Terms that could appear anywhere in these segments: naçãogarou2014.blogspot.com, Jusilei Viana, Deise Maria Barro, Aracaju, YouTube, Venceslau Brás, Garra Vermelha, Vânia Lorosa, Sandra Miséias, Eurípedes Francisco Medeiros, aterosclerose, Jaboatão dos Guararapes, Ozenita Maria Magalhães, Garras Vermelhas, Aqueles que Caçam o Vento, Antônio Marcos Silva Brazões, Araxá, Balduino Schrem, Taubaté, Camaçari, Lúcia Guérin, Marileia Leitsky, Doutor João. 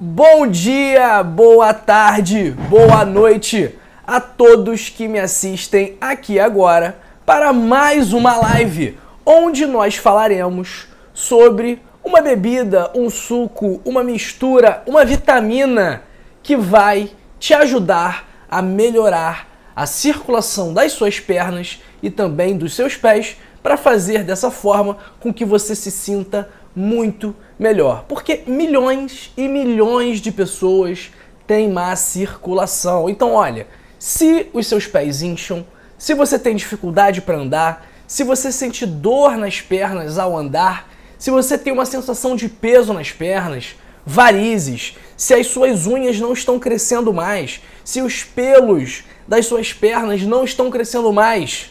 Bom dia, boa tarde, boa noite a todos que me assistem aqui agora para mais uma live onde nós falaremos sobre uma bebida, um suco, uma mistura, uma vitamina que vai te ajudar a melhorar a circulação das suas pernas e também dos seus pés para fazer dessa forma com que você se sinta muito melhor, porque milhões e milhões de pessoas têm má circulação. Então, olha, se os seus pés incham, se você tem dificuldade para andar, se você sente dor nas pernas ao andar, se você tem uma sensação de peso nas pernas, varizes, se as suas unhas não estão crescendo mais, se os pelos das suas pernas não estão crescendo mais,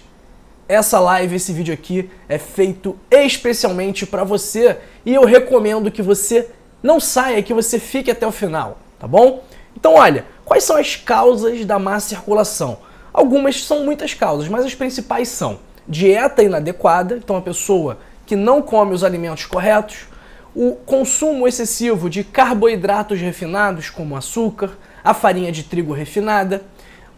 essa live, esse vídeo aqui é feito especialmente para você e eu recomendo que você não saia, que você fique até o final, tá bom? Então olha, quais são as causas da má circulação? Algumas são muitas causas, mas as principais são dieta inadequada, então a pessoa que não come os alimentos corretos, o consumo excessivo de carboidratos refinados como açúcar, a farinha de trigo refinada,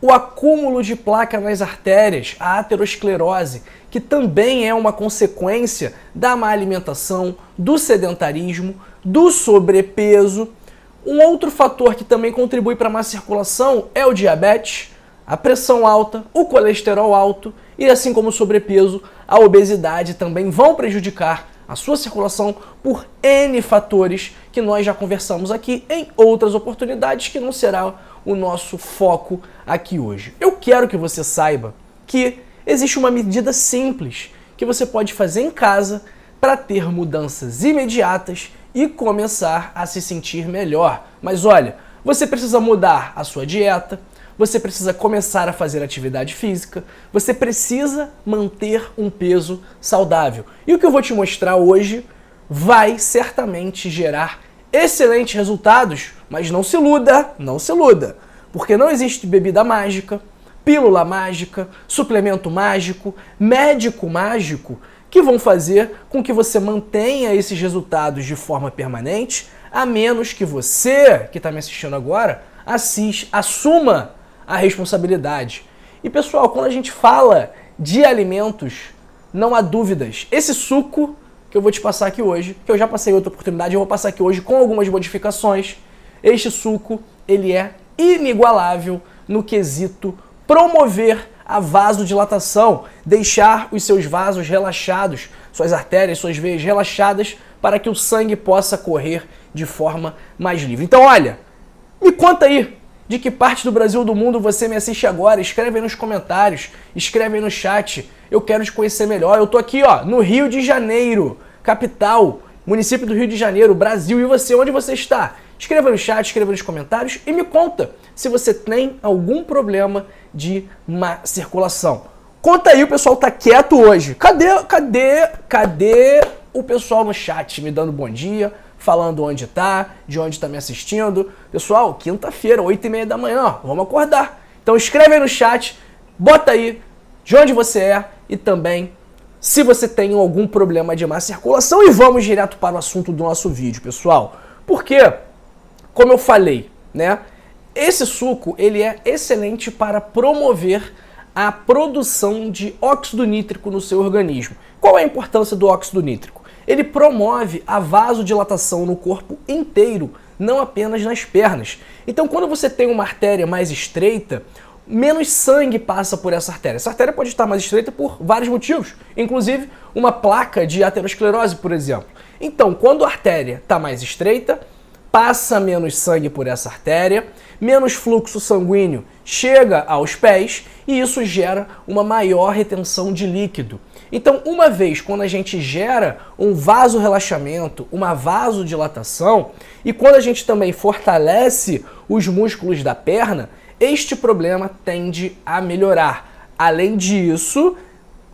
o acúmulo de placa nas artérias, a aterosclerose, que também é uma consequência da má alimentação, do sedentarismo, do sobrepeso. Um outro fator que também contribui para a má circulação é o diabetes, a pressão alta, o colesterol alto e, assim como o sobrepeso, a obesidade também vão prejudicar a sua circulação por N fatores que nós já conversamos aqui em outras oportunidades que não será o nosso foco aqui hoje. Eu quero que você saiba que existe uma medida simples que você pode fazer em casa para ter mudanças imediatas e começar a se sentir melhor. Mas olha, você precisa mudar a sua dieta, você precisa começar a fazer atividade física, você precisa manter um peso saudável. E o que eu vou te mostrar hoje vai certamente gerar excelentes resultados, mas não se iluda, porque não existe bebida mágica, pílula mágica, suplemento mágico, médico mágico, que vão fazer com que você mantenha esses resultados de forma permanente, a menos que você, que está me assistindo agora, assuma a responsabilidade. E pessoal, quando a gente fala de alimentos, não há dúvidas, esse suco que eu vou te passar aqui hoje, que eu já passei outra oportunidade, eu vou passar aqui hoje com algumas modificações, este suco, ele é inigualável no quesito promover a vasodilatação, deixar os seus vasos relaxados, suas artérias, suas veias relaxadas, para que o sangue possa correr de forma mais livre. Então olha, me conta aí, de que parte do Brasil ou do mundo você me assiste agora? Escreve aí nos comentários, escreve aí no chat. Eu quero te conhecer melhor. Eu tô aqui, ó, no Rio de Janeiro, capital, município do Rio de Janeiro, Brasil. E você, onde você está? Escreva no chat, escreva nos comentários e me conta se você tem algum problema de má circulação. Conta aí, o pessoal tá quieto hoje. Cadê o pessoal no chat me dando bom dia? Falando onde tá, de onde tá me assistindo. Pessoal, quinta-feira, 8h30 da manhã, ó, vamos acordar. Então escreve aí no chat, bota aí de onde você é e também se você tem algum problema de má circulação. E vamos direto para o assunto do nosso vídeo, pessoal. Porque, como eu falei, né, esse suco ele é excelente para promover a produção de óxido nítrico no seu organismo. Qual é a importância do óxido nítrico? Ele promove a vasodilatação no corpo inteiro, não apenas nas pernas. Então, quando você tem uma artéria mais estreita, menos sangue passa por essa artéria. Essa artéria pode estar mais estreita por vários motivos, inclusive uma placa de aterosclerose, por exemplo. Então, quando a artéria está mais estreita, passa menos sangue por essa artéria, menos fluxo sanguíneo chega aos pés e isso gera uma maior retenção de líquido. Então, uma vez quando a gente gera um vasorrelaxamento, uma vasodilatação, e quando a gente também fortalece os músculos da perna, este problema tende a melhorar. Além disso,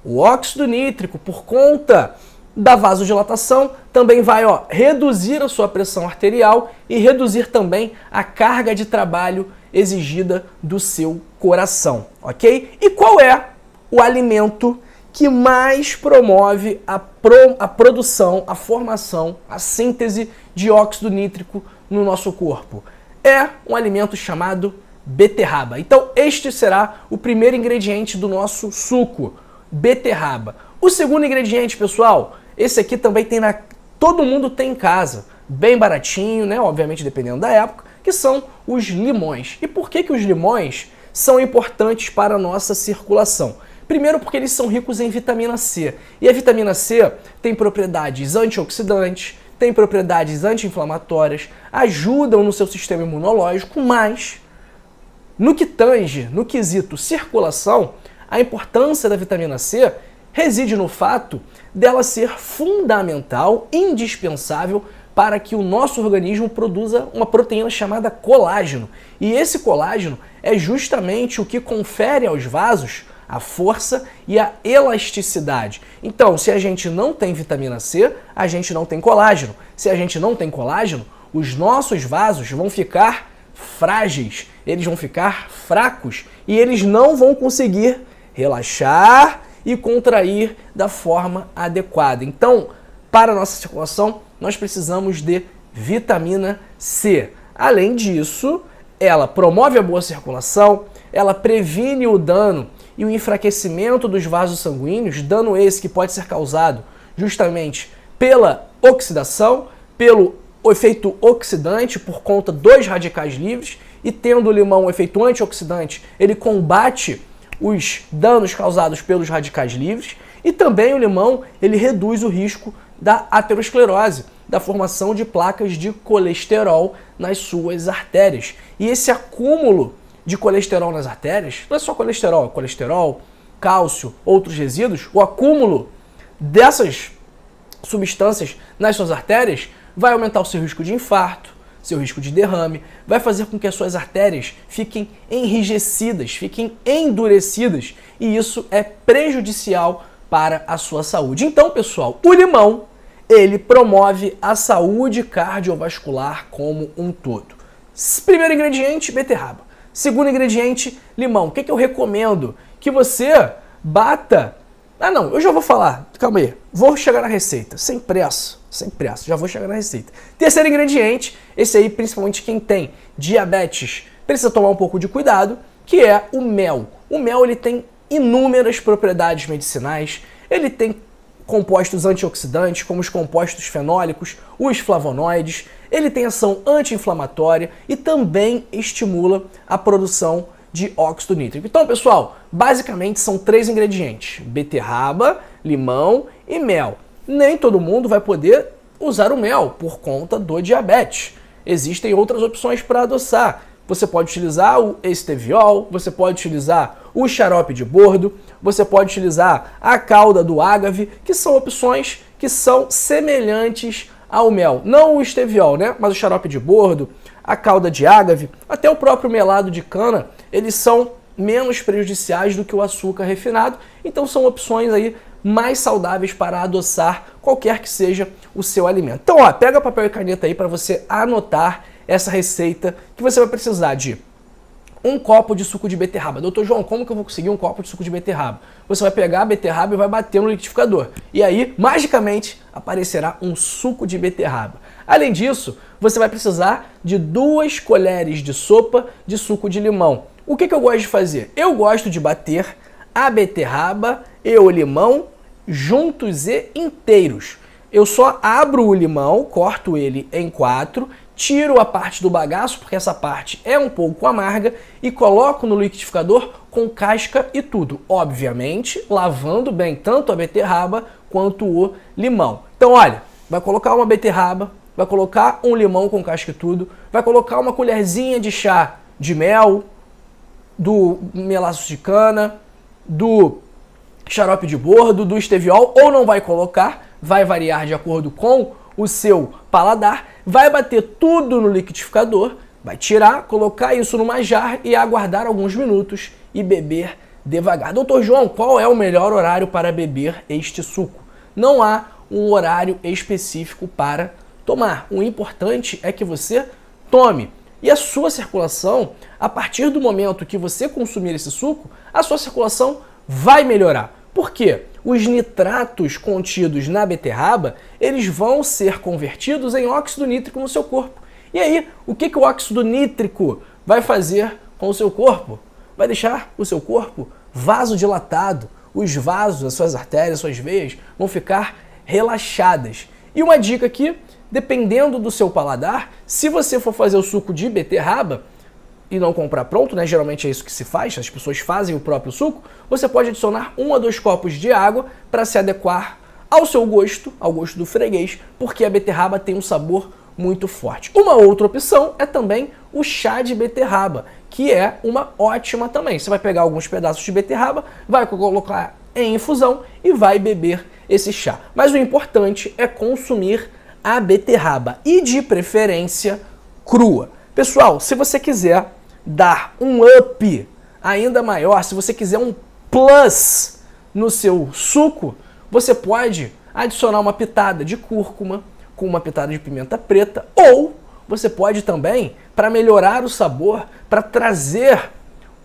o óxido nítrico, por conta da vasodilatação, também vai, ó, reduzir a sua pressão arterial e reduzir também a carga de trabalho exigida do seu coração, ok? E qual é o alimento que mais promove a produção, a formação, a síntese de óxido nítrico no nosso corpo? É um alimento chamado beterraba. Então este será o primeiro ingrediente do nosso suco, beterraba. O segundo ingrediente, pessoal, esse aqui também tem todo mundo tem em casa, bem baratinho, né? Obviamente dependendo da época, que são os limões. E por que que os limões são importantes para a nossa circulação? Primeiro porque eles são ricos em vitamina C. E a vitamina C tem propriedades antioxidantes, tem propriedades anti-inflamatórias, ajudam no seu sistema imunológico, mas no que tange, no quesito circulação, a importância da vitamina C reside no fato dela ser fundamental, indispensável, para que o nosso organismo produza uma proteína chamada colágeno. E esse colágeno é justamente o que confere aos vasos a força e a elasticidade. Então, se a gente não tem vitamina C, a gente não tem colágeno. Se a gente não tem colágeno, os nossos vasos vão ficar frágeis, eles vão ficar fracos e eles não vão conseguir relaxar e contrair da forma adequada. Então, para a nossa circulação, nós precisamos de vitamina C. Além disso, ela promove a boa circulação, ela previne o dano e o enfraquecimento dos vasos sanguíneos, dano esse que pode ser causado justamente pela oxidação, pelo efeito oxidante por conta dos radicais livres, e tendo o limão um efeito antioxidante, ele combate os danos causados pelos radicais livres, e também o limão ele reduz o risco da aterosclerose, da formação de placas de colesterol nas suas artérias. E esse acúmulo de colesterol nas artérias, não é só colesterol, é colesterol, cálcio, outros resíduos, o acúmulo dessas substâncias nas suas artérias vai aumentar o seu risco de infarto, seu risco de derrame, vai fazer com que as suas artérias fiquem enrijecidas, fiquem endurecidas, e isso é prejudicial para a sua saúde. Então, pessoal, o limão, ele promove a saúde cardiovascular como um todo. Primeiro ingrediente, beterraba. Segundo ingrediente, limão. O que que eu recomendo? Que você bata... Ah, não, eu já vou falar. Calma aí. Vou chegar na receita. Sem pressa. Sem pressa. Já vou chegar na receita. Terceiro ingrediente, esse aí, principalmente quem tem diabetes, precisa tomar um pouco de cuidado, que é o mel. O mel, ele tem inúmeras propriedades medicinais. Ele tem compostos antioxidantes, como os compostos fenólicos, os flavonoides. Ele tem ação anti-inflamatória e também estimula a produção de óxido nítrico. Então, pessoal, basicamente são três ingredientes: beterraba, limão e mel. Nem todo mundo vai poder usar o mel por conta do diabetes. Existem outras opções para adoçar. Você pode utilizar o esteviol, você pode utilizar o xarope de bordo, você pode utilizar a calda do ágave, que são opções que são semelhantes ao mel. Não o esteviol, né? Mas o xarope de bordo, a calda de ágave, até o próprio melado de cana, eles são menos prejudiciais do que o açúcar refinado, então são opções aí mais saudáveis para adoçar qualquer que seja o seu alimento. Então, ó, pega papel e caneta aí para você anotar essa receita, que você vai precisar de um copo de suco de beterraba. Doutor João, como que eu vou conseguir um copo de suco de beterraba? Você vai pegar a beterraba e vai bater no liquidificador. E aí, magicamente, aparecerá um suco de beterraba. Além disso, você vai precisar de 2 colheres de sopa de suco de limão. O que que eu gosto de fazer? Eu gosto de bater a beterraba e o limão juntos e inteiros. Eu só abro o limão, corto ele em 4, tiro a parte do bagaço, porque essa parte é um pouco amarga, e coloco no liquidificador com casca e tudo. Obviamente, lavando bem tanto a beterraba quanto o limão. Então, olha, vai colocar uma beterraba, vai colocar um limão com casca e tudo, vai colocar uma colherzinha de chá de mel, do melaço de cana, do xarope de bordo, do esteviol, ou não vai colocar, vai variar de acordo com o seu paladar, vai bater tudo no liquidificador, vai tirar, colocar isso numa jarra e aguardar alguns minutos e beber devagar. Doutor João, qual é o melhor horário para beber este suco? Não há um horário específico para tomar. O importante é que você tome. E a sua circulação, a partir do momento que você consumir esse suco, a sua circulação vai melhorar. Por quê? Os nitratos contidos na beterraba, eles vão ser convertidos em óxido nítrico no seu corpo. E aí, o que o óxido nítrico vai fazer com o seu corpo? Vai deixar o seu corpo vasodilatado, os vasos, as suas artérias, as suas veias vão ficar relaxadas. E uma dica aqui, dependendo do seu paladar, se você for fazer o suco de beterraba e não comprar pronto, né? Geralmente é isso que se faz, as pessoas fazem o próprio suco, você pode adicionar 1 a 2 copos de água para se adequar ao seu gosto, ao gosto do freguês, porque a beterraba tem um sabor muito forte. Uma outra opção é também o chá de beterraba, que é uma ótima também. Você vai pegar alguns pedaços de beterraba, vai colocar em infusão e vai beber esse chá. Mas o importante é consumir a beterraba e, de preferência, crua. Pessoal, se você quiser dar um up ainda maior, se você quiser um plus no seu suco, você pode adicionar uma pitada de cúrcuma, com uma pitada de pimenta preta, ou você pode também, para melhorar o sabor, para trazer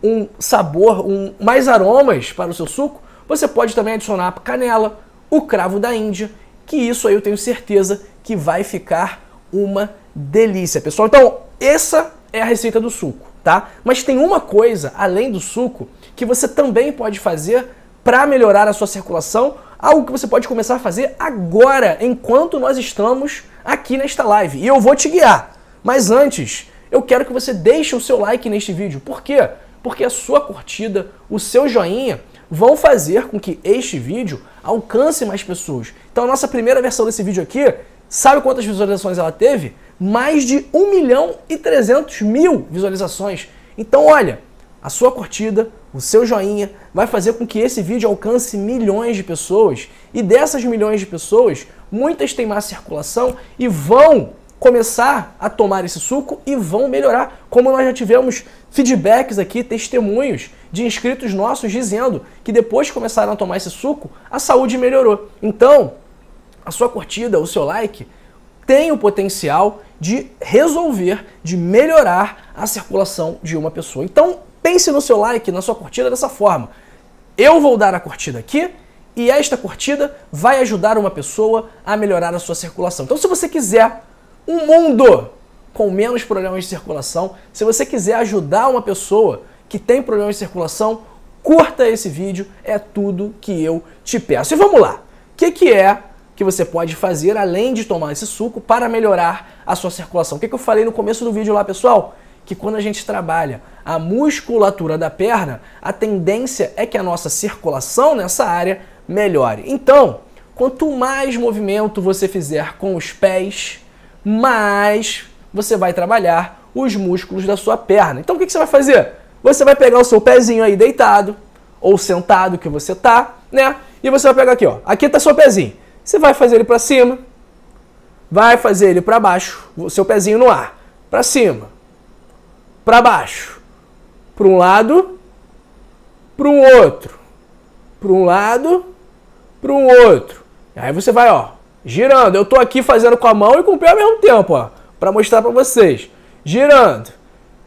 um sabor, mais aromas para o seu suco, você pode também adicionar canela, o cravo da Índia, que isso aí eu tenho certeza que vai ficar uma delícia, pessoal. Então, essa é a receita do suco, tá? Mas tem uma coisa, além do suco, que você também pode fazer para melhorar a sua circulação, algo que você pode começar a fazer agora, enquanto nós estamos aqui nesta live. E eu vou te guiar. Mas antes, eu quero que você deixe o seu like neste vídeo. Por quê? Porque a sua curtida, o seu joinha, vão fazer com que este vídeo alcance mais pessoas. Então a nossa primeira versão desse vídeo aqui, sabe quantas visualizações ela teve? Mais de 1.300.000 visualizações. Então olha, a sua curtida, o seu joinha, vai fazer com que esse vídeo alcance milhões de pessoas. E dessas milhões de pessoas, muitas têm má circulação e vão começar a tomar esse suco e vão melhorar. Como nós já tivemos feedbacks aqui, testemunhos de inscritos nossos dizendo que depois que começaram a tomar esse suco, a saúde melhorou. Então, a sua curtida, o seu like, tem o potencial de resolver, de melhorar a circulação de uma pessoa. Então, pense no seu like, na sua curtida dessa forma. Eu vou dar a curtida aqui e esta curtida vai ajudar uma pessoa a melhorar a sua circulação. Então, se você quiser um mundo com menos problemas de circulação, se você quiser ajudar uma pessoa que tem problemas de circulação, curta esse vídeo, é tudo que eu te peço. E vamos lá. O que é que você pode fazer além de tomar esse suco para melhorar a sua circulação? O que eu falei no começo do vídeo lá, pessoal? Que quando a gente trabalha a musculatura da perna, a tendência é que a nossa circulação nessa área melhore. Então, quanto mais movimento você fizer com os pés, mais você vai trabalhar os músculos da sua perna. Então, o que você vai fazer? Você vai pegar o seu pezinho aí deitado, ou sentado que você tá, né? E você vai pegar aqui, ó. Aqui tá seu pezinho. Você vai fazer ele pra cima, vai fazer ele pra baixo, o seu pezinho no ar, pra cima, para baixo, para um lado, para um outro, para um lado, para um outro. Aí você vai, ó, girando. Eu tô aqui fazendo com a mão e com o pé ao mesmo tempo, ó, para mostrar para vocês. Girando.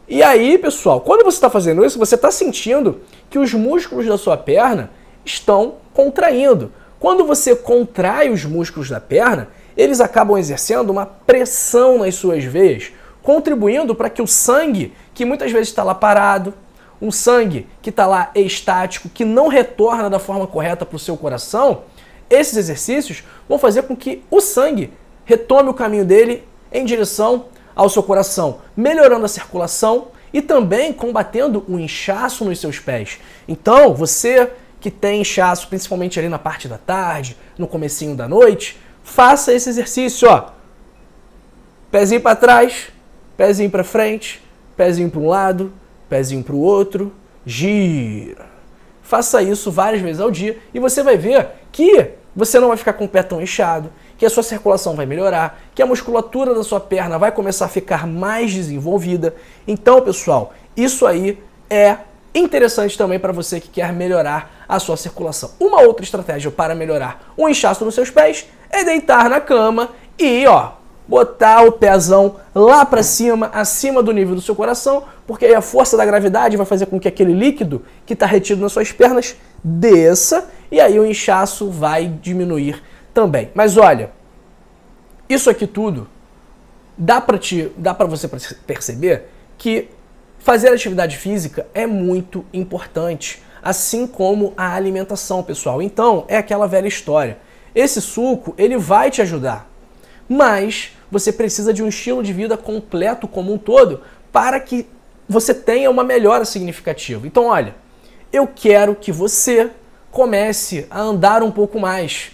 E aí, pessoal, quando você está fazendo isso, você está sentindo que os músculos da sua perna estão contraindo. Quando você contrai os músculos da perna, eles acabam exercendo uma pressão nas suas veias, contribuindo para que o sangue, que muitas vezes está lá parado, um sangue que está lá estático, que não retorna da forma correta para o seu coração, esses exercícios vão fazer com que o sangue retome o caminho dele em direção ao seu coração, melhorando a circulação e também combatendo o inchaço nos seus pés. Então, você que tem inchaço, principalmente ali na parte da tarde, no comecinho da noite, faça esse exercício, ó. Pezinho para trás, pezinho para frente, pezinho para um lado, pezinho para o outro, gira. Faça isso várias vezes ao dia e você vai ver que você não vai ficar com o pé tão inchado, que a sua circulação vai melhorar, que a musculatura da sua perna vai começar a ficar mais desenvolvida. Então, pessoal, isso aí é interessante também para você que quer melhorar a sua circulação. Uma outra estratégia para melhorar o inchaço nos seus pés é deitar na cama e, ó, botar o pezão lá para cima, acima do nível do seu coração, porque aí a força da gravidade vai fazer com que aquele líquido que está retido nas suas pernas desça e aí o inchaço vai diminuir também. Mas olha, isso aqui tudo dá para você perceber que fazer atividade física é muito importante, assim como a alimentação, pessoal. Então, é aquela velha história. Esse suco, ele vai te ajudar, mas você precisa de um estilo de vida completo como um todo para que você tenha uma melhora significativa. Então, olha, eu quero que você comece a andar um pouco mais.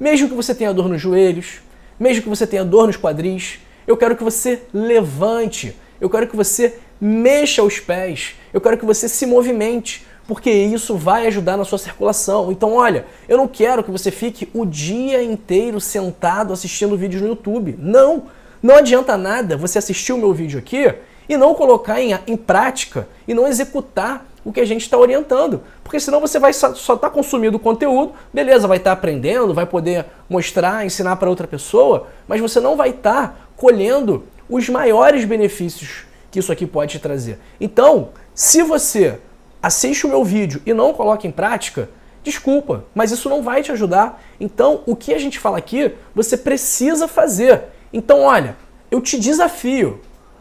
Mesmo que você tenha dor nos joelhos, mesmo que você tenha dor nos quadris, eu quero que você levante, eu quero que você mexa os pés, eu quero que você se movimente, porque isso vai ajudar na sua circulação. Então, olha, eu não quero que você fique o dia inteiro sentado assistindo vídeos no YouTube. Não, não adianta nada você assistir o meu vídeo aqui e não colocar em prática e não executar o que a gente está orientando, porque senão você vai só estar consumindo o conteúdo, beleza, vai estar aprendendo, vai poder mostrar, ensinar para outra pessoa, mas você não vai estar colhendo os maiores benefícios que isso aqui pode te trazer. Então, se você assiste o meu vídeo e não coloca em prática, desculpa, mas isso não vai te ajudar. Então, o que a gente fala aqui, você precisa fazer. Então, olha, eu te desafio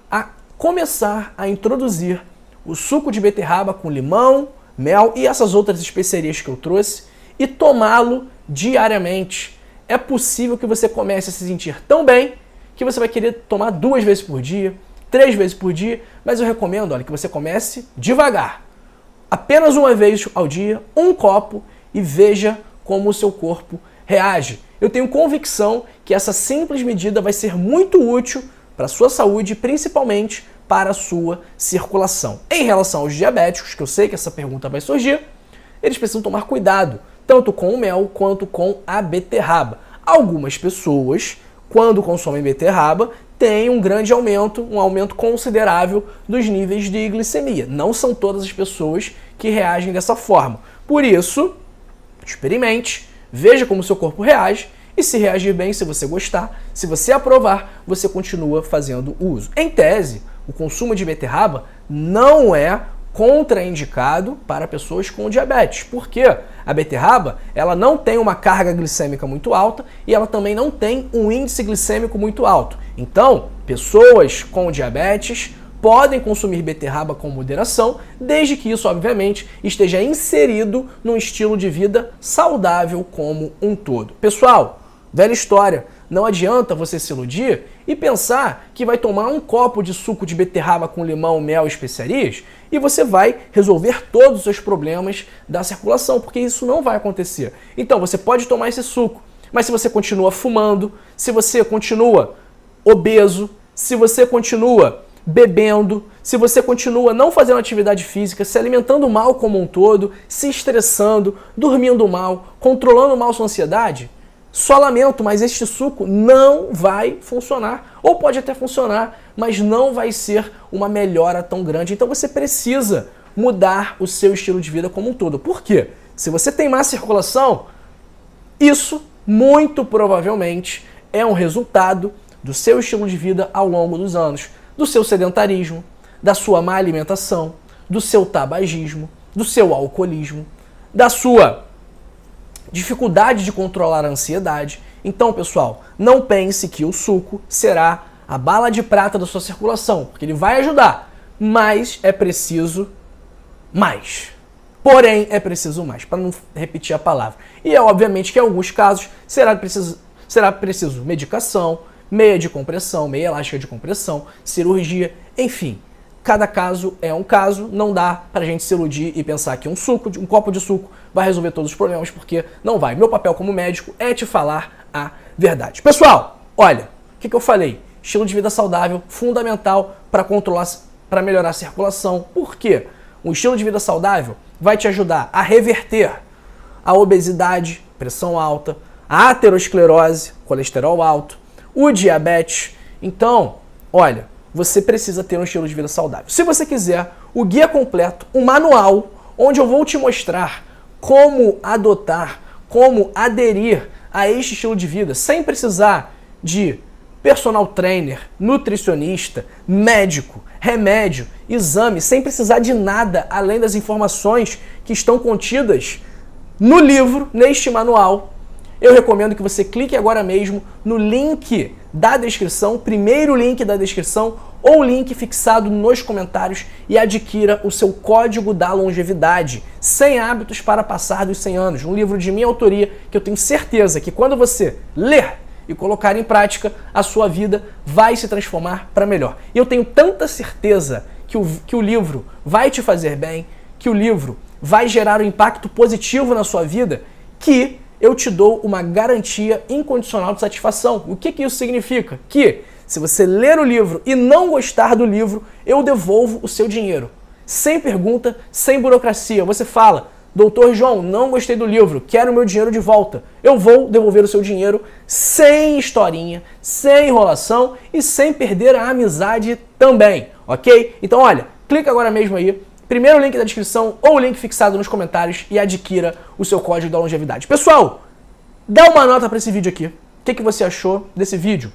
a começar a introduzir o suco de beterraba com limão, mel e essas outras especiarias que eu trouxe e tomá-lo diariamente. É possível que você comece a se sentir tão bem que você vai querer tomar 2 vezes por dia, 3 vezes por dia, mas eu recomendo, olha, que você comece devagar. Apenas 1 vez ao dia, 1 copo e veja como o seu corpo reage. Eu tenho convicção que essa simples medida vai ser muito útil para a sua saúde, principalmente para a sua circulação. Em relação aos diabéticos, que eu sei que essa pergunta vai surgir, eles precisam tomar cuidado, tanto com o mel quanto com a beterraba. Algumas pessoas, quando consomem beterraba, têm um grande aumento, um aumento considerável dos níveis de glicemia. Não são todas as pessoas que reagem dessa forma. Por isso, experimente, veja como o seu corpo reage, e se reagir bem, se você gostar, se você aprovar, você continua fazendo o uso. Em tese, o consumo de beterraba não é contraindicado para pessoas com diabetes, porque a beterraba ela não tem uma carga glicêmica muito alta e ela também não tem um índice glicêmico muito alto. Então, pessoas com diabetes podem consumir beterraba com moderação, desde que isso, obviamente, esteja inserido num estilo de vida saudável como um todo. Pessoal, velha história, não adianta você se iludir e pensar que vai tomar 1 copo de suco de beterraba com limão, mel e especiarias e você vai resolver todos os seus problemas da circulação, porque isso não vai acontecer. Então, você pode tomar esse suco, mas se você continua fumando, se você continua obeso, se você continua bebendo, se você continua não fazendo atividade física, se alimentando mal como um todo, se estressando, dormindo mal, controlando mal sua ansiedade, só lamento, mas este suco não vai funcionar. Ou pode até funcionar, mas não vai ser uma melhora tão grande. Então você precisa mudar o seu estilo de vida como um todo. Por quê? Se você tem má circulação, isso muito provavelmente é um resultado do seu estilo de vida ao longo dos anos, do seu sedentarismo, da sua má alimentação, do seu tabagismo, do seu alcoolismo, da sua dificuldade de controlar a ansiedade. Então, pessoal, não pense que o suco será a bala de prata da sua circulação, porque ele vai ajudar, mas é preciso mais. Porém, é preciso mais, para não repetir a palavra. E é obviamente que em alguns casos será preciso medicação, meia de compressão, meia elástica de compressão, cirurgia, enfim. Cada caso é um caso, não dá pra gente se iludir e pensar que um copo de suco vai resolver todos os problemas, porque não vai. Meu papel como médico é te falar a verdade. Pessoal, olha, o que eu falei? Estilo de vida saudável, fundamental para controlar, para melhorar a circulação. Por quê? Um estilo de vida saudável vai te ajudar a reverter a obesidade, pressão alta, a aterosclerose, colesterol alto, o diabetes. Então, olha, você precisa ter um estilo de vida saudável. Se você quiser o guia completo, um manual, onde eu vou te mostrar como adotar, como aderir a este estilo de vida, sem precisar de personal trainer, nutricionista, médico, remédio, exame, sem precisar de nada além das informações que estão contidas no livro, neste manual, eu recomendo que você clique agora mesmo no link da descrição, primeiro link da descrição ou link fixado nos comentários, e adquira o seu Código da Longevidade, 100 hábitos para passar dos 100 anos, um livro de minha autoria que eu tenho certeza que quando você ler e colocar em prática, a sua vida vai se transformar para melhor. E eu tenho tanta certeza que o livro vai te fazer bem, que o livro vai gerar um impacto positivo na sua vida, que eu te dou uma garantia incondicional de satisfação. O que isso significa? Que se você ler o livro e não gostar do livro, eu devolvo o seu dinheiro. Sem pergunta, sem burocracia. Você fala: Doutor João, não gostei do livro, quero meu dinheiro de volta. Eu vou devolver o seu dinheiro sem historinha, sem enrolação e sem perder a amizade também, ok? Então olha, clica agora mesmo aí, primeiro link da descrição ou link fixado nos comentários, e adquira o seu Código da Longevidade. Pessoal, dá uma nota para esse vídeo aqui. O que você achou desse vídeo?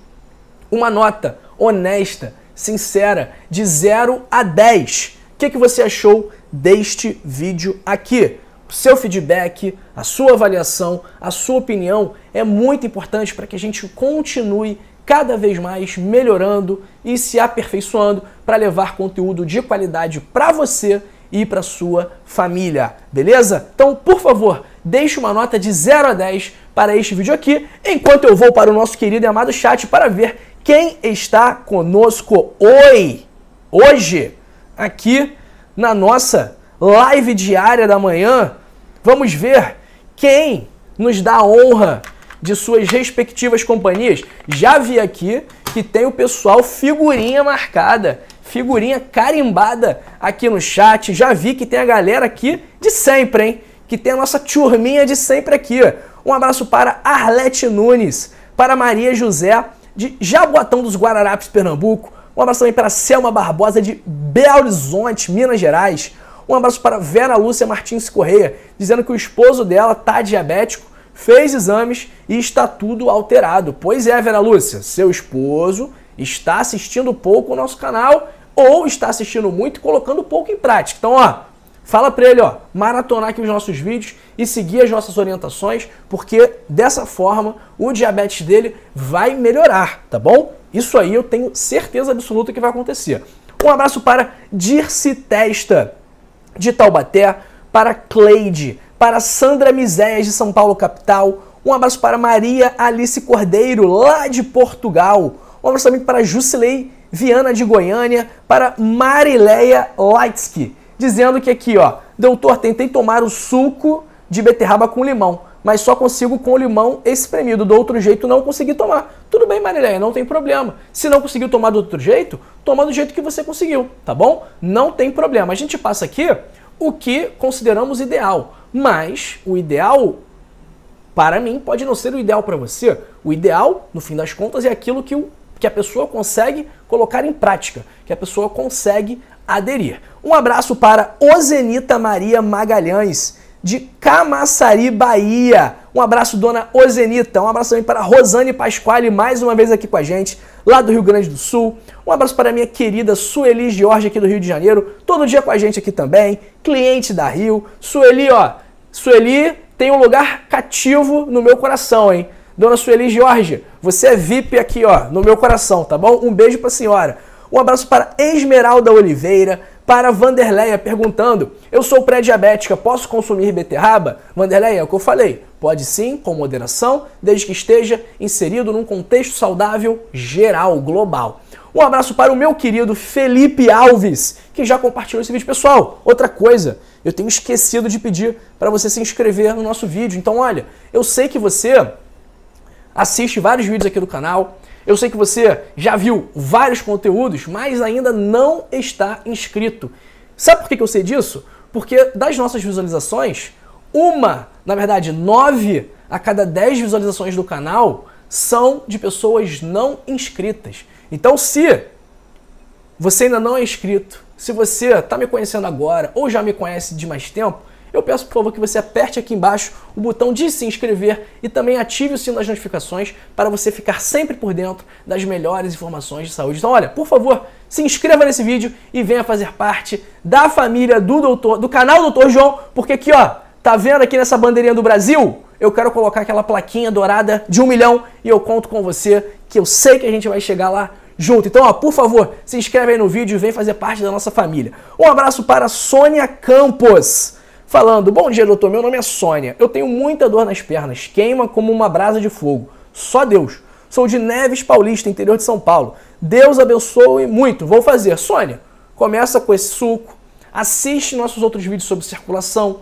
Uma nota honesta, sincera, de 0 a 10. O que você achou deste vídeo aqui? Seu feedback, a sua avaliação, a sua opinião é muito importante para que a gente continue cada vez mais melhorando e se aperfeiçoando para levar conteúdo de qualidade para você e para sua família, beleza? Então, por favor, deixe uma nota de 0 a 10 para este vídeo aqui, enquanto eu vou para o nosso querido e amado chat para ver quem está conosco hoje, aqui na nossa live diária da manhã. Vamos ver quem nos dá a honra de suas respectivas companhias. Já vi aqui que tem o pessoal figurinha marcada, figurinha carimbada aqui no chat. Já vi que tem a galera aqui de sempre, hein? Que tem a nossa turminha de sempre aqui. Um abraço para Arlete Nunes, para Maria José de Jaboatão dos Guararapes, Pernambuco. Um abraço também para Selma Barbosa de Belo Horizonte, Minas Gerais. Um abraço para Vera Lúcia Martins Correia, dizendo que o esposo dela tá diabético, fez exames e está tudo alterado. Pois é, Vera Lúcia, seu esposo está assistindo pouco o nosso canal ou está assistindo muito e colocando pouco em prática. Então, ó, fala para ele, ó, maratonar aqui os nossos vídeos e seguir as nossas orientações, porque dessa forma o diabetes dele vai melhorar, tá bom? Isso aí eu tenho certeza absoluta que vai acontecer. Um abraço para Dirce Testa, de Taubaté, para Cleide, para Sandra Miséias, de São Paulo, capital. Um abraço para Maria Alice Cordeiro, lá de Portugal. Um abraço também para Jusilei Viana, de Goiânia, para Marileia Leitsky, dizendo que aqui, ó, doutor, tentei tomar o suco de beterraba com limão, mas só consigo com limão espremido, do outro jeito não consegui tomar. Tudo bem, Marileia, não tem problema. Se não conseguiu tomar do outro jeito, toma do jeito que você conseguiu, tá bom? Não tem problema. A gente passa aqui o que consideramos ideal, mas o ideal para mim pode não ser o ideal para você. O ideal, no fim das contas, é aquilo que a pessoa consegue colocar em prática, que a pessoa consegue aderir. Um abraço para Ozenita Maria Magalhães, de Camaçari, Bahia. Um abraço, dona Ozenita. Um abraço também para Rosane Pasquale, mais uma vez aqui com a gente, lá do Rio Grande do Sul. Um abraço para minha querida Sueli Jorge, aqui do Rio de Janeiro, todo dia com a gente aqui também, cliente da Rio. Sueli, ó, Sueli tem um lugar cativo no meu coração, hein? Dona Sueli Jorge, você é VIP aqui, ó, no meu coração, tá bom? Um beijo pra senhora. Um abraço para Esmeralda Oliveira, para Vanderleia, perguntando: eu sou pré-diabética, posso consumir beterraba? Vanderleia, é o que eu falei, pode sim, com moderação, desde que esteja inserido num contexto saudável geral, global. Um abraço para o meu querido Felipe Alves, que já compartilhou esse vídeo. Pessoal, outra coisa, eu tenho esquecido de pedir para você se inscrever no nosso vídeo. Então olha, eu sei que você assiste vários vídeos aqui do canal, eu sei que você já viu vários conteúdos, mas ainda não está inscrito. Sabe por que eu sei disso? Porque das nossas visualizações, na verdade, 9 a cada 10 visualizações do canal são de pessoas não inscritas. Então, se você ainda não é inscrito, se você está me conhecendo agora ou já me conhece de mais tempo, eu peço, por favor, que você aperte aqui embaixo o botão de se inscrever e também ative o sino das notificações para você ficar sempre por dentro das melhores informações de saúde. Então, olha, por favor, se inscreva nesse vídeo e venha fazer parte da família do canal Doutor João, porque aqui, ó, tá vendo aqui nessa bandeirinha do Brasil? eu quero colocar aquela plaquinha dourada de 1 milhão e eu conto com você, que eu sei que a gente vai chegar lá junto. Então, ó, por favor, se inscreve aí no vídeo e vem fazer parte da nossa família. Um abraço para Sônia Campos, falando: bom dia, doutor, meu nome é Sônia, eu tenho muita dor nas pernas, queima como uma brasa de fogo, só Deus. Sou de Neves Paulista, interior de São Paulo. Deus abençoe muito. Vou fazer. Sônia, começa com esse suco, assiste nossos outros vídeos sobre circulação,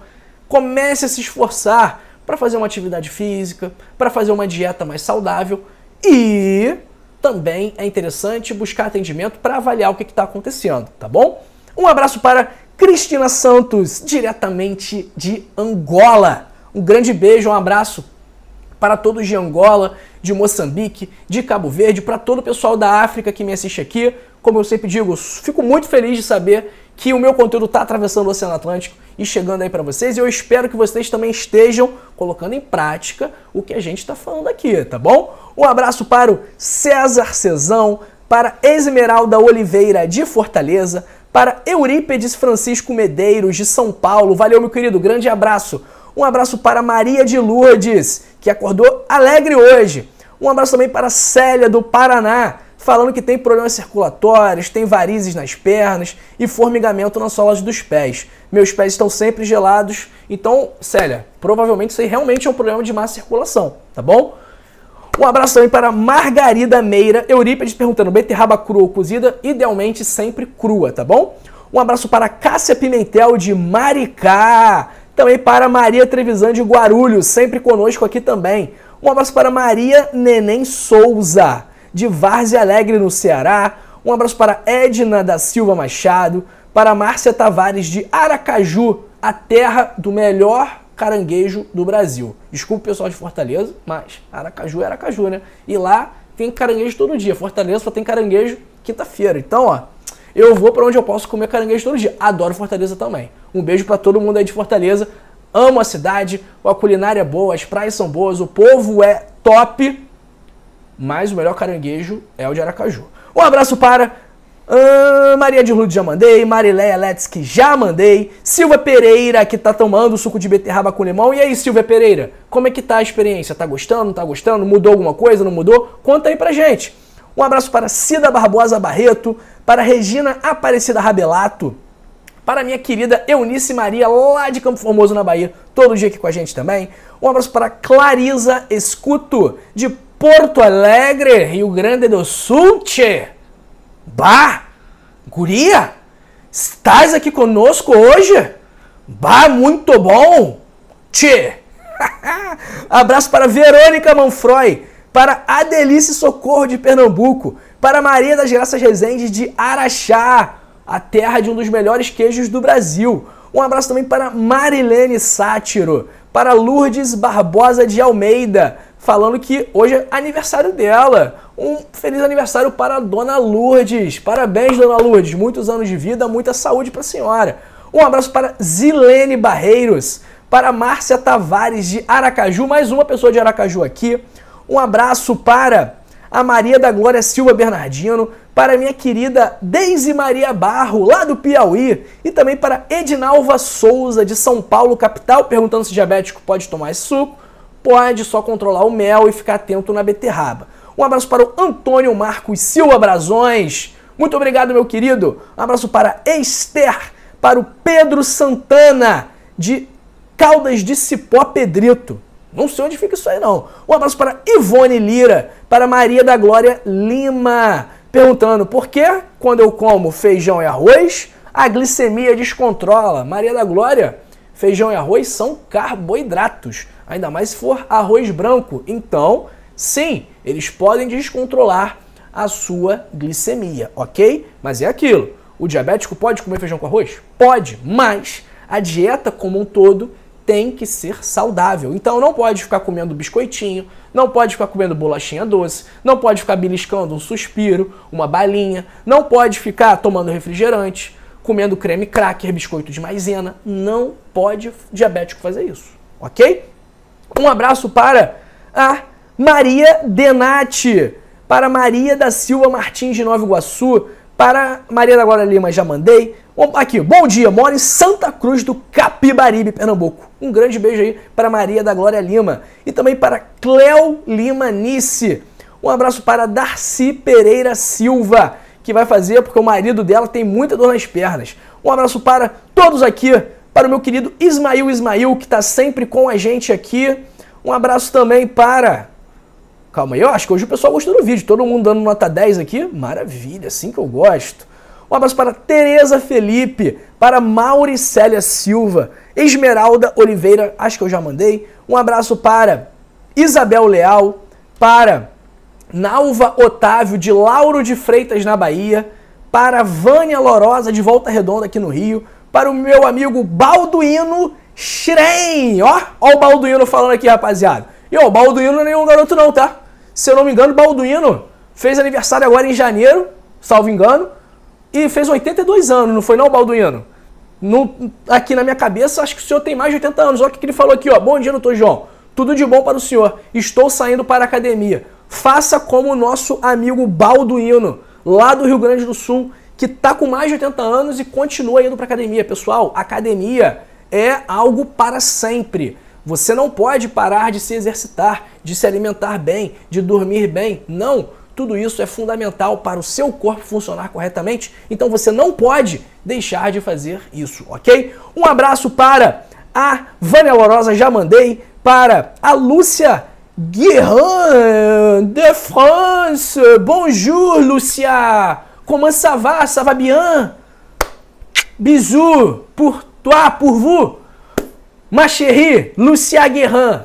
comece a se esforçar para fazer uma atividade física, para fazer uma dieta mais saudável e também é interessante buscar atendimento para avaliar o que está acontecendo, tá bom? Um abraço para Cristina Santos, diretamente de Angola. Um grande beijo, um abraço para todos de Angola, de Moçambique, de Cabo Verde, para todo o pessoal da África que me assiste aqui. Como eu sempre digo, eu fico muito feliz de saber que o meu conteúdo está atravessando o Oceano Atlântico e chegando aí para vocês. E eu espero que vocês também estejam colocando em prática o que a gente está falando aqui, tá bom? Um abraço para o César Cezão, para Esmeralda Oliveira de Fortaleza, para Eurípedes Francisco Medeiros de São Paulo. Valeu, meu querido, grande abraço. Um abraço para Maria de Lourdes, que acordou alegre hoje. Um abraço também para Célia do Paraná, falando que tem problemas circulatórios, tem varizes nas pernas e formigamento nas solas dos pés. Meus pés estão sempre gelados. Então, Célia, provavelmente isso aí realmente é um problema de má circulação, tá bom? Um abraço também para Margarida Meira Eurípedes, perguntando: beterraba crua ou cozida? Idealmente sempre crua, tá bom? Um abraço para Cássia Pimentel de Maricá. Também para Maria Trevisan de Guarulhos, sempre conosco aqui também. Um abraço para Maria Neném Souza, de Várzea Alegre, no Ceará. Um abraço para Edna da Silva Machado, para Márcia Tavares de Aracaju, a terra do melhor caranguejo do Brasil. Desculpa o pessoal de Fortaleza, mas Aracaju é Aracaju, né? E lá tem caranguejo todo dia. Fortaleza só tem caranguejo quinta-feira. Então, ó, eu vou para onde eu posso comer caranguejo todo dia. Adoro Fortaleza também. Um beijo para todo mundo aí de Fortaleza. Amo a cidade, a culinária é boa, as praias são boas, o povo é top, mas o melhor caranguejo é o de Aracaju. Um abraço para Maria de Lourdes, já mandei, Marileia Letsky, já mandei, Silva Pereira, que tá tomando suco de beterraba com limão. E aí, Silva Pereira, como é que tá a experiência? Tá gostando, não tá gostando? Mudou alguma coisa, não mudou? Conta aí pra gente. Um abraço para Cida Barbosa Barreto, para Regina Aparecida Rabelato, para minha querida Eunice Maria, lá de Campo Formoso, na Bahia, todo dia aqui com a gente também. Um abraço para Clarisa Escuto, de Porto Alegre, Rio Grande do Sul. Tchê! Bah! Guria! Estás aqui conosco hoje? Bah, muito bom! Tchê! Abraço para Verônica Manfroy, para Adelice Socorro, de Pernambuco, para Maria das Graças Rezende, de Araxá, a terra de um dos melhores queijos do Brasil. Um abraço também para Marilene Sátiro, para Lourdes Barbosa de Almeida, falando que hoje é aniversário dela. Um feliz aniversário para a Dona Lourdes. Parabéns, Dona Lourdes. Muitos anos de vida, muita saúde para a senhora. Um abraço para Zilene Barreiros, para Márcia Tavares de Aracaju. Mais uma pessoa de Aracaju aqui. Um abraço para a Maria da Glória Silva Bernardino, para minha querida Deise Maria Barro, lá do Piauí, e também para Edinalva Souza, de São Paulo, capital, perguntando se diabético pode tomar esse suco. Pode, só controlar o mel e ficar atento na beterraba. Um abraço para o Antônio Marcos Silva Brazões. Muito obrigado, meu querido. Um abraço para Esther, para o Pedro Santana, de Caldas de Cipó Pedrito. Não sei onde fica isso aí, não. Um abraço para Ivone Lira, para Maria da Glória Lima, perguntando por que, quando eu como feijão e arroz, a glicemia descontrola. Maria da Glória, feijão e arroz são carboidratos, ainda mais se for arroz branco. Então, sim, eles podem descontrolar a sua glicemia, ok? Mas é aquilo, o diabético pode comer feijão com arroz? Pode, mas a dieta como um todo tem que ser saudável. Então não pode ficar comendo biscoitinho, não pode ficar comendo bolachinha doce, não pode ficar beliscando um suspiro, uma balinha, não pode ficar tomando refrigerante, comendo creme cracker, biscoito de maisena. Não pode diabético fazer isso, ok? Um abraço para a Maria Denati, para Maria da Silva Martins de Nova Iguaçu, Para Maria da Glória Lima, já mandei. Aqui, bom dia, moro em Santa Cruz do Capibaribe, Pernambuco. Um grande beijo aí para Maria da Glória Lima. E também para Cléo Lima Nice. Um abraço para Darcy Pereira Silva, que vai fazer porque o marido dela tem muita dor nas pernas. Um abraço para todos aqui, para o meu querido Ismael, que está sempre com a gente aqui. Um abraço também para... Calma aí, eu acho que hoje o pessoal gostou do vídeo. Todo mundo dando nota 10 aqui. Maravilha, assim que eu gosto. Um abraço para Tereza Felipe, para Mauricélia Silva, Esmeralda Oliveira, acho que eu já mandei. Um abraço para Isabel Leal, para Nalva Otávio, de Lauro de Freitas, na Bahia, para Vânia Lorosa, de Volta Redonda, aqui no Rio, para o meu amigo Balduino Schrem. Ó o Balduino falando aqui, rapaziada. E ó, o Balduino não é nenhum garoto não, tá? Se eu não me engano, Balduino fez aniversário agora em janeiro, salvo engano, e fez 82 anos, não foi não, Balduino? No, aqui na minha cabeça, acho que o senhor tem mais de 80 anos. Olha o que ele falou aqui, ó. Bom dia, doutor João. Tudo de bom para o senhor. Estou saindo para a academia. Faça como o nosso amigo Balduino, lá do Rio Grande do Sul, que tá com mais de 80 anos e continua indo para a academia. Pessoal, academia é algo para sempre. Você não pode parar de se exercitar, de se alimentar bem, de dormir bem. Não! Tudo isso é fundamental para o seu corpo funcionar corretamente. Então você não pode deixar de fazer isso, ok? Um abraço para a Vânia Lorosa, já mandei. Para a Lúcia Guérin de France. Bonjour, Lúcia. Comment ça va bien? Bisous pour toi, pour vous. Ma chérie, Lúcia Guerran.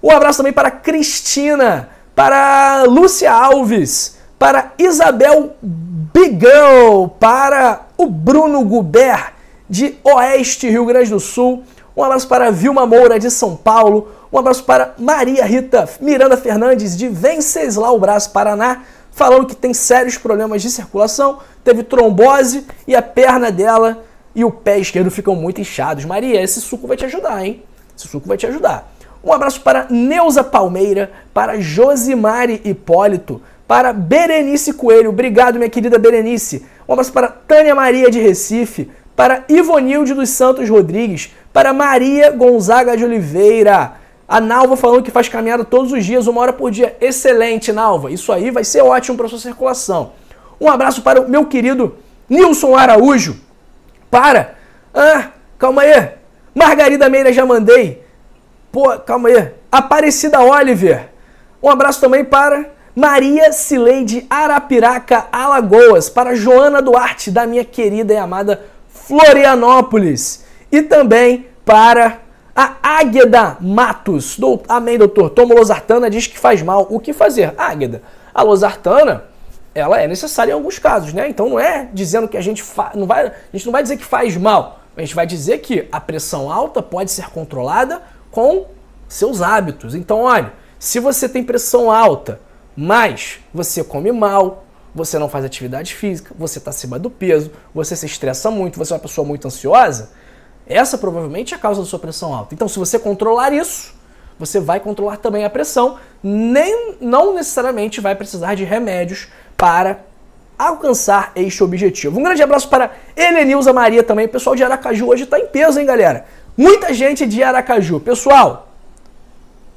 Um abraço também para Cristina, para Lúcia Alves, para Isabel Bigão, para o Bruno Guber, de Oeste, Rio Grande do Sul. Um abraço para Vilma Moura, de São Paulo. Um abraço para Maria Rita Miranda Fernandes, de Venceslau Brás, Paraná, falando que tem sérios problemas de circulação, teve trombose e a perna dela... e o pé esquerdo ficam muito inchados. Maria, esse suco vai te ajudar, hein? Esse suco vai te ajudar. Um abraço para Neuza Palmeira, para Josimari Hipólito, para Berenice Coelho. Obrigado, minha querida Berenice. Um abraço para Tânia Maria de Recife, para Ivonilde dos Santos Rodrigues, para Maria Gonzaga de Oliveira. A Nalva falando que faz caminhada todos os dias, 1 hora por dia. Excelente, Nalva. Isso aí vai ser ótimo para sua circulação. Um abraço para o meu querido Nilson Araújo. Para! Ah, calma aí! Margarida Meira, já mandei. Pô, calma aí. Aparecida Oliver. Um abraço também para Maria Cileide Arapiraca, Alagoas. Para Joana Duarte, da minha querida e amada Florianópolis. E também para a Águeda Matos. Amém, doutor. Tomo losartana, diz que faz mal. O que fazer? Águeda, a losartana... ela é necessária em alguns casos, né? Então não é dizendo que a gente não vai dizer que faz mal. A gente vai dizer que a pressão alta pode ser controlada com seus hábitos. Então, olha, se você tem pressão alta, mas você come mal, você não faz atividade física, você está acima do peso, você se estressa muito, você é uma pessoa muito ansiosa, essa provavelmente é a causa da sua pressão alta. Então, se você controlar isso, você vai controlar também a pressão, não necessariamente vai precisar de remédios para alcançar este objetivo. Um grande abraço para Helenilza Maria também. O pessoal de Aracaju hoje está em peso, hein, galera? Muita gente de Aracaju. Pessoal,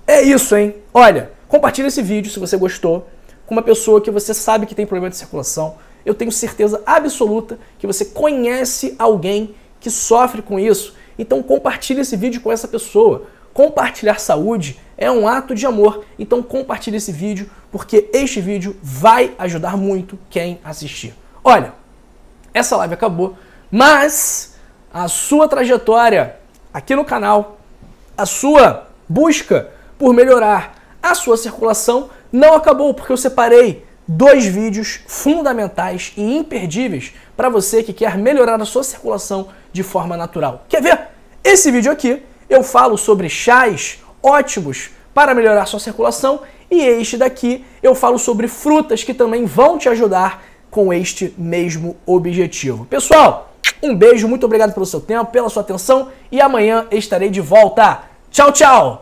é isso, hein? Olha, compartilha esse vídeo se você gostou com uma pessoa que você sabe que tem problema de circulação. Eu tenho certeza absoluta que você conhece alguém que sofre com isso. Então compartilha esse vídeo com essa pessoa. Compartilhar saúde é um ato de amor, então compartilhe esse vídeo, porque este vídeo vai ajudar muito quem assistir. Olha, essa live acabou, mas a sua trajetória aqui no canal, a sua busca por melhorar a sua circulação não acabou, porque eu separei 2 vídeos fundamentais e imperdíveis para você que quer melhorar a sua circulação de forma natural. Quer ver? Esse vídeo aqui eu falo sobre chás ótimos para melhorar sua circulação e este daqui eu falo sobre frutas que também vão te ajudar com este mesmo objetivo. Pessoal, um beijo, muito obrigado pelo seu tempo, pela sua atenção e amanhã estarei de volta. Tchau, tchau!